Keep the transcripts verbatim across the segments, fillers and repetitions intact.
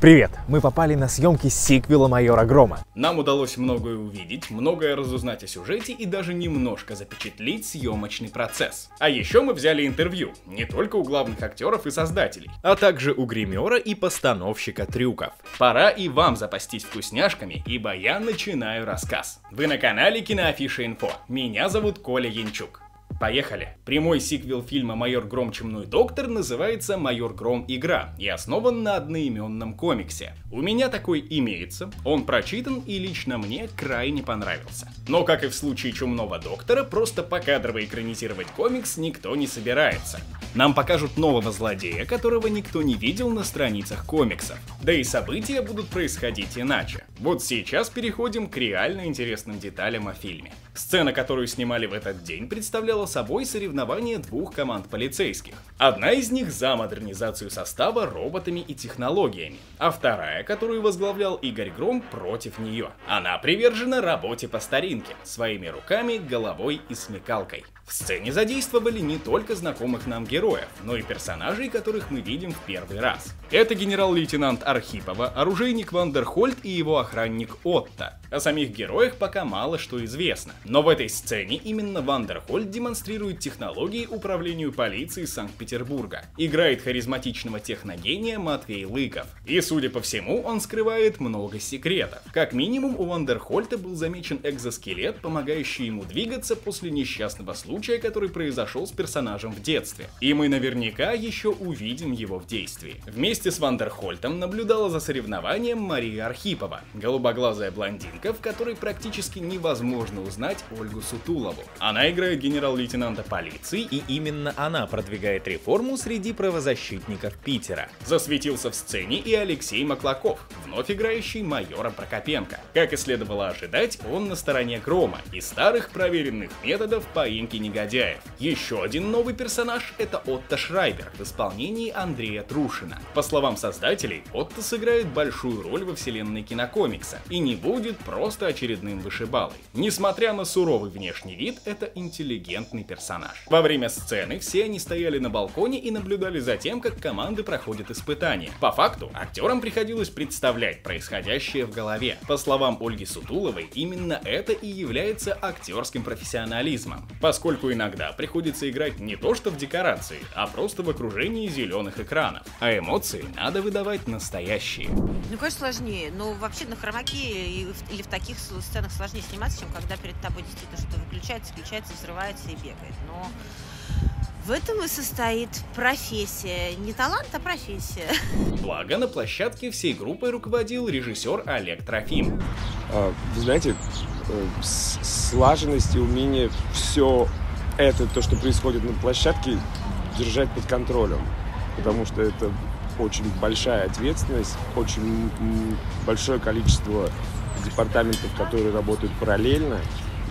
Привет! Мы попали на съемки сиквела «Майора Грома». Нам удалось многое увидеть, многое разузнать о сюжете и даже немножко запечатлеть съемочный процесс. А еще мы взяли интервью не только у главных актеров и создателей, а также у гримера и постановщика трюков. Пора и вам запастись вкусняшками, ибо я начинаю рассказ. Вы на канале Киноафиша.Инфо. Меня зовут Коля Янчук. Поехали! Прямой сиквел фильма «Майор Гром Чумной Доктор» называется «Майор Гром Игра» и основан на одноименном комиксе. У меня такой имеется, он прочитан и лично мне крайне понравился. Но, как и в случае Чумного Доктора, просто покадрово экранизировать комикс никто не собирается. Нам покажут нового злодея, которого никто не видел на страницах комиксов. Да и события будут происходить иначе. Вот сейчас переходим к реально интересным деталям о фильме. Сцена, которую снимали в этот день, представляла собой соревнование двух команд полицейских. Одна из них за модернизацию состава роботами и технологиями, а вторая, которую возглавлял Игорь Гром, против нее. Она привержена работе по старинке, своими руками, головой и смекалкой. В сцене задействовали не только знакомых нам героев, но и персонажей, которых мы видим в первый раз. Это генерал-лейтенант Архипова, оружейник Вандерхольт и его охранник Отто. О самих героях пока мало что известно, но в этой сцене именно Вандерхольт демонстрирует технологии управлению полицией Санкт-Петербурга. Играет харизматичного техногения Матвей Лыков. И, судя по всему, он скрывает много секретов. Как минимум, у Вандерхольта был замечен экзоскелет, помогающий ему двигаться после несчастного случая, который произошел с персонажем в детстве. И мы наверняка еще увидим его в действии. Вместе с Вандерхольтом наблюдала за соревнованием Мария Архипова, голубоглазая блондинка, в которой практически невозможно узнать Ольгу Сутулову. Она играет генерал-лейтенанта полиции, и именно она продвигает реформу среди правозащитников Питера. Засветился в сцене и Алексей Маклаков, вновь играющий майора Прокопенко. Как и следовало ожидать, он на стороне Грома и старых проверенных методов поимки негодяев. Еще один новый персонаж — это Отто Шрайбер в исполнении Андрея Трушина. По словам создателей, Отто сыграет большую роль во вселенной кинокомикса и не будет просто очередным вышибалой. Несмотря на суровый внешний вид, это интеллигентный персонаж. Во время сцены все они стояли на балконе и наблюдали за тем, как команды проходят испытания. По факту, актерам приходилось представлять происходящее в голове. По словам Ольги Сутуловой, именно это и является актерским профессионализмом, поскольку иногда приходится играть не то что в декорации, а просто в окружении зеленых экранов. А эмоции надо выдавать настоящие. Ну, конечно, сложнее, но вообще на хромаке и в Или в таких сценах сложнее сниматься, чем когда перед тобой действительно что-то выключается, включается, взрывается и бегает. Но в этом и состоит профессия. Не талант, а профессия. Благо, на площадке всей группой руководил режиссер Олег Трофим. А, вы знаете, слаженность и умение все это, то, что происходит на площадке, держать под контролем. Потому что это очень большая ответственность, очень большое количество департаментов, которые работают параллельно.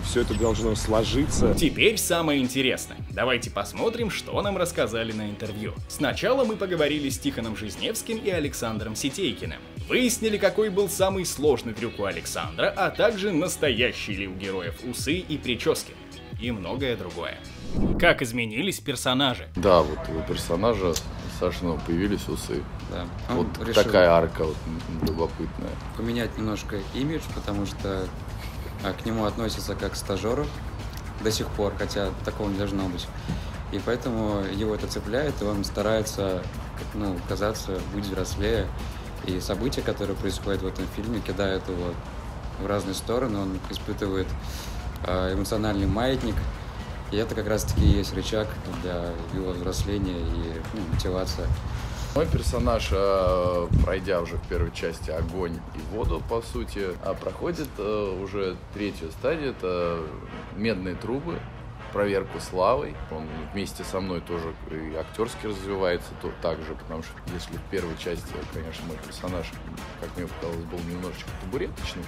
Все это должно сложиться. Теперь самое интересное. Давайте посмотрим, что нам рассказали на интервью. Сначала мы поговорили с Тихоном Жизневским и Александром Сетейкиным. Выяснили, какой был самый сложный трюк у Александра, а также настоящие ли у героев усы и прически. И многое другое. Как изменились персонажи? Да, вот у персонажа Сашиного появились усы. Да. Вот решил... такая арка вот, любопытная. Поменять немножко имидж, потому что а, к нему относятся как к стажеру до сих пор, хотя такого не должно быть. И поэтому его это цепляет, и он старается, ну, казаться быть взрослее. И события, которые происходят в этом фильме, кидают его в разные стороны. Он испытывает э, эмоциональный маятник. И это как раз-таки и есть рычаг для его взросления и, ну, мотивация. Мой персонаж, пройдя уже в первой части огонь и воду, по сути, проходит уже третью стадию, это медные трубы, проверку славой. Он вместе со мной тоже и актерски развивается, то также, потому что если в первой части, конечно, мой персонаж, как мне показалось, был немножечко табуреточный,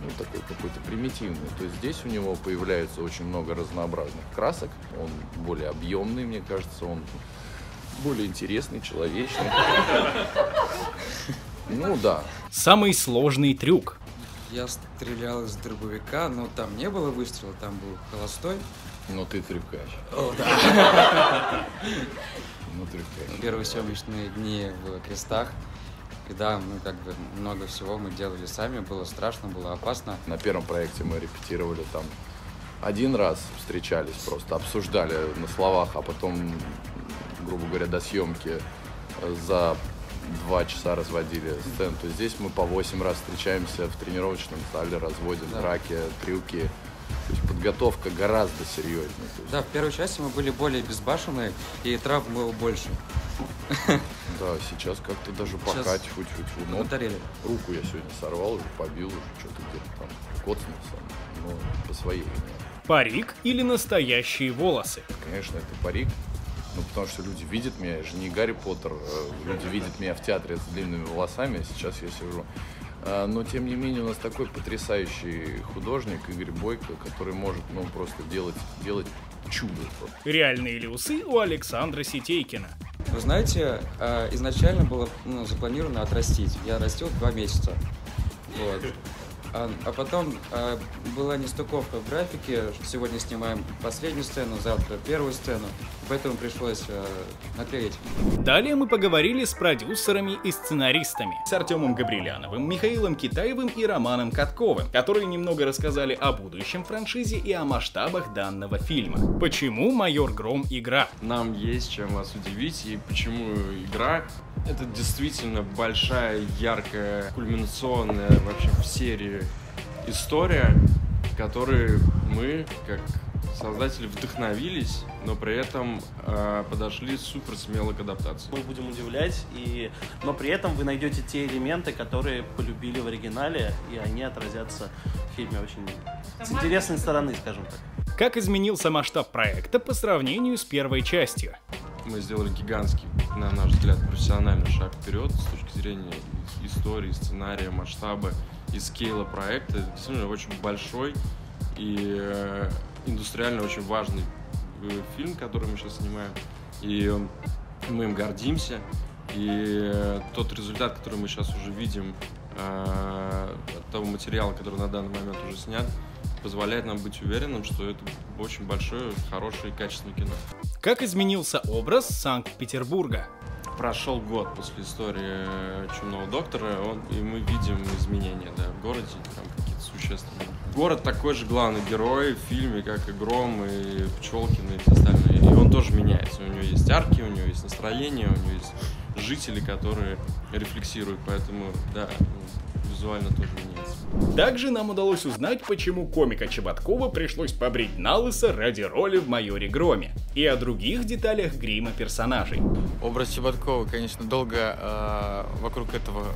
ну, такой какой-то примитивный, то есть здесь у него появляется очень много разнообразных красок, он более объемный, мне кажется, он более интересный, человечный. Ну да. Самый сложный трюк. Я стрелял из дробовика, но там не было выстрела, там был холостой. Но ты трюкач. О, да. Ну, трюкач. Первые съемочные дни в крестах. И да, мы как бы много всего мы делали сами, было страшно, было опасно. На первом проекте мы репетировали там один раз, встречались просто, обсуждали на словах, а потом, грубо говоря, до съемки за два часа разводили сцену. То есть здесь мы по восемь раз встречаемся в тренировочном зале, разводим да. драки, трюки. То есть подготовка гораздо серьезнее. Да, в первой части мы были более безбашенные, и травм было больше. Да, сейчас как-то даже пахать, фу фу фу руку я сегодня сорвал, уже побил, уже что-то где-то там коцнулся, но по своей вине. Парик или настоящие волосы? Конечно, это парик. Ну, потому что люди видят меня, я же не Гарри Поттер, люди видят меня в театре с длинными волосами, сейчас я сижу. Но, тем не менее, у нас такой потрясающий художник Игорь Бойко, который может, ну, просто делать, делать чудо. Реальные ли усы у Александра Сетейкина? Вы знаете, изначально было ну, запланировано отрастить. Я растил два месяца. Вот. А потом э, была нестыковка в графике. Сегодня снимаем последнюю сцену, завтра первую сцену. Поэтому пришлось э, наклеить. Далее мы поговорили с продюсерами и сценаристами. С Артёмом Габриляновым, Михаилом Китаевым и Романом Катковым, которые немного рассказали о будущем франшизе и о масштабах данного фильма. Почему «Майор Гром. Игра»? Нам есть чем вас удивить и почему игра. Это действительно большая, яркая, кульминационная вообще в серии история, которой мы, как создатели, вдохновились, но при этом э, подошли супер смело к адаптации. Мы будем удивлять, и... но при этом вы найдете те элементы, которые полюбили в оригинале, и они отразятся в фильме очень с интересной стороны, скажем так. Как изменился масштаб проекта по сравнению с первой частью? Мы сделали гигантский, на наш взгляд, профессиональный шаг вперед с точки зрения истории, сценария, масштаба и скейла проекта. Это действительно очень большой и индустриально очень важный фильм, который мы сейчас снимаем. И мы им гордимся. И тот результат, который мы сейчас уже видим от того материала, который на данный момент уже снят, позволяет нам быть уверенным, что это очень большое, хорошее и качественное кино. Как изменился образ Санкт-Петербурга? Прошел год после истории «Чумного доктора», он, и мы видим изменения да, в городе, там какие-то существенные. Город такой же главный герой в фильме, как и Гром, и Пчелкин, и все остальные. И он тоже меняется. У него есть арки, у него есть настроение, у него есть жители, которые рефлексируют. Поэтому, да, визуально тоже меняется. Также нам удалось узнать, почему комика Чеботкова пришлось побрить на лысо ради роли в «Майоре Громе», и о других деталях грима персонажей. Образ Чеботкова, конечно, долго э, вокруг этого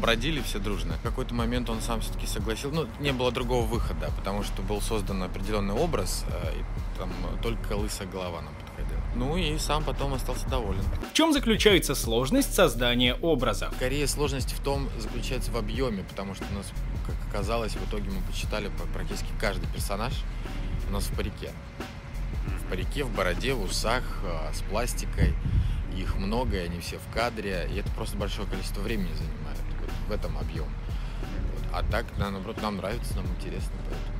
бродили все дружно. В какой-то момент он сам все-таки согласился. Ну, не было другого выхода, потому что был создан определенный образ, э, и там только лысая голова нам подходила. Ну и сам потом остался доволен. В чем заключается сложность создания образа? Скорее, сложность в том заключается в объеме, потому что у нас, как оказалось, в итоге мы почитали практически каждый персонаж у нас в парике. В парике, в бороде, в усах, с пластикой. Их много, и они все в кадре. И это просто большое количество времени занимает вот в этом объеме. А так, наоборот, нам нравится, нам интересно. Поэтому.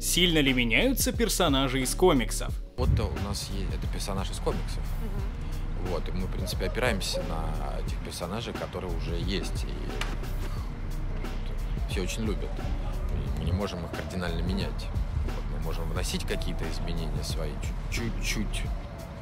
Сильно ли меняются персонажи из комиксов? Вот-то у нас есть это персонаж из комиксов. Угу. Вот, и мы, в принципе, опираемся на тех персонажей, которые уже есть. И все очень любят. И мы не можем их кардинально менять. Можем вносить какие-то изменения свои, чуть-чуть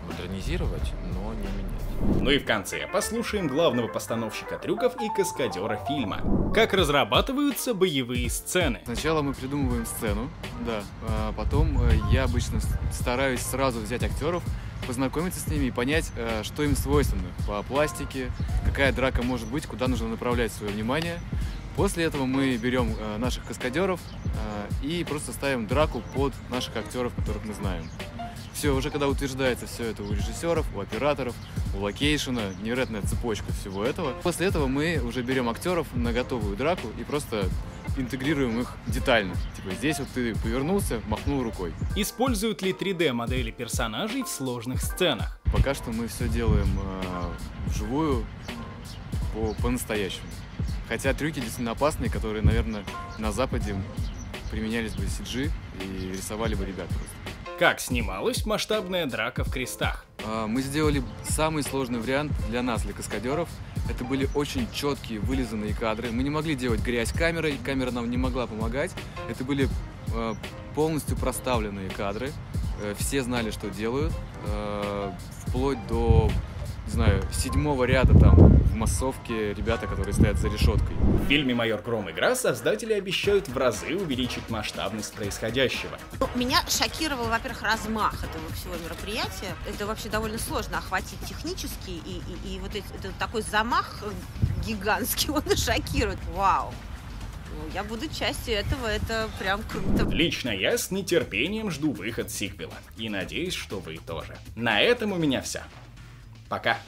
модернизировать, но не менять. Ну и в конце послушаем главного постановщика трюков и каскадера фильма. Как разрабатываются боевые сцены? Сначала мы придумываем сцену, да. А потом я обычно стараюсь сразу взять актеров, познакомиться с ними и понять, что им свойственно по пластике, какая драка может быть, куда нужно направлять свое внимание. После этого мы берем э, наших каскадеров э, и просто ставим драку под наших актеров, которых мы знаем. Все, уже когда утверждается все это у режиссеров, у операторов, у локейшена, невероятная цепочка всего этого. После этого мы уже берем актеров на готовую драку и просто интегрируем их детально. Типа здесь вот ты повернулся, махнул рукой. Используют ли три дэ модели персонажей в сложных сценах? Пока что мы все делаем э, вживую, по-настоящему. Хотя трюки действительно опасные, которые, наверное, на Западе применялись бы си джи и рисовали бы ребят просто. Как снималась масштабная драка в крестах? Мы сделали самый сложный вариант для нас, для каскадеров. Это были очень четкие, вылизанные кадры. Мы не могли делать грязь камерой, камера нам не могла помогать. Это были э, полностью проставленные кадры. Э, все знали, что делают. Э, вплоть до, не знаю, седьмого ряда там в массовке ребята, которые стоят за решеткой. В фильме «Майор Гром. Игра» создатели обещают в разы увеличить масштабность происходящего. Ну, меня шокировал, во-первых, размах этого всего мероприятия. Это вообще довольно сложно охватить технически, и, и, и вот это, это такой замах гигантский, он шокирует. Вау! Ну, я буду частью этого, это прям круто. Лично я с нетерпением жду выход сиквела. И надеюсь, что вы тоже. На этом у меня все. Пока.